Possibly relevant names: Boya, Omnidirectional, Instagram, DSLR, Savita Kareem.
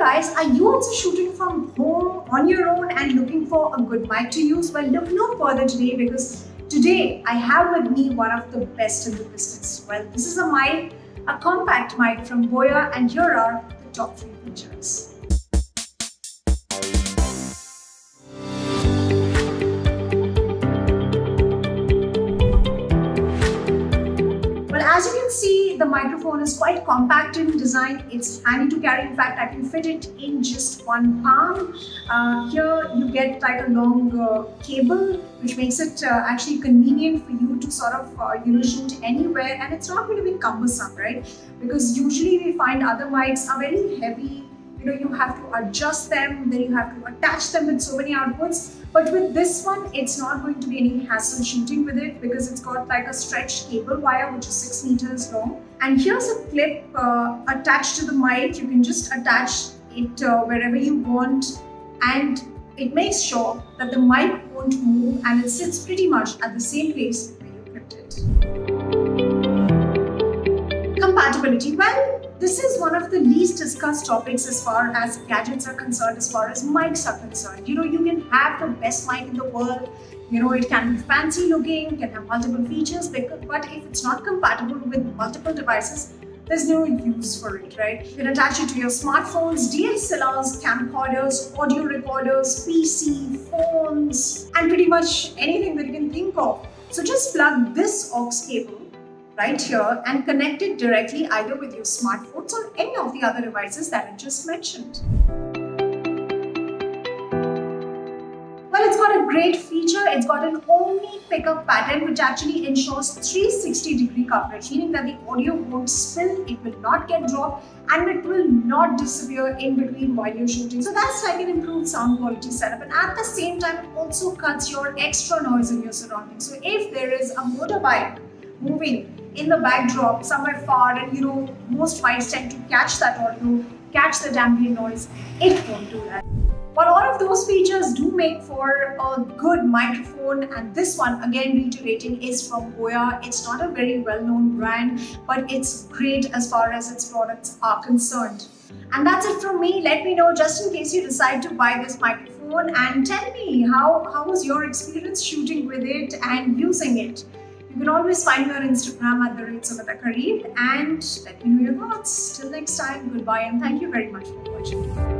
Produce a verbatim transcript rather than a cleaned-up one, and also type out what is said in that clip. guys, are you also shooting from home on your own and looking for a good mic to use? Well, look no further today, because today I have with me one of the best in the business. Well, this is a mic, a compact mic from Boya, and here are the top three features. As you can see, the microphone is quite compact in design. It's handy to carry. In fact, I can fit it in just one palm. Uh, here you get like a long uh, cable, which makes it uh, actually convenient for you to sort of uh, you know, shoot anywhere, and it's not going to be cumbersome, right? Because usually we find other mics are very heavy. You know, you have to adjust them, then you have to attach them with so many outputs. But with this one, it's not going to be any hassle shooting with it, because it's got like a stretched cable wire, which is six meters long. And here's a clip uh, attached to the mic. You can just attach it uh, wherever you want, and it makes sure that the mic won't move, and it sits pretty much at the same place where you clipped it. Compatibility. Well, this is one of the least discussed topics as far as gadgets are concerned, as far as mics are concerned. You know, you can have the best mic in the world. You know, it can be fancy looking, can have multiple features, but if it's not compatible with multiple devices, there's no use for it, right? You can attach it to your smartphones, D S L Rs, camcorders, audio recorders, P C, phones, and pretty much anything that you can think of. So just plug this aux cable right here and connect it directly either with your smartphones or any of the other devices that I just mentioned. Well, it's got a great feature. It's got an omni pickup pattern, which actually ensures three sixty degree coverage, meaning that the audio won't spill, it will not get dropped, and it will not disappear in between while you're shooting. So that's like an improved sound quality setup, and at the same time, it also cuts your extra noise in your surroundings. So if there is a motorbike moving in the backdrop somewhere far, and you know, most mics tend to catch that audio, catch that ambient noise, it won't do that. But all of those features do make for a good microphone, and this one, again reiterating, is from Boya. It's not a very well-known brand, but it's great as far as its products are concerned. And that's it from me. Let me know, just in case you decide to buy this microphone, and tell me how, how was your experience shooting with it and using it. You can always find me on Instagram at the rate Savita Kareem, and let me know your thoughts. Till next time, goodbye, and thank you very much for watching.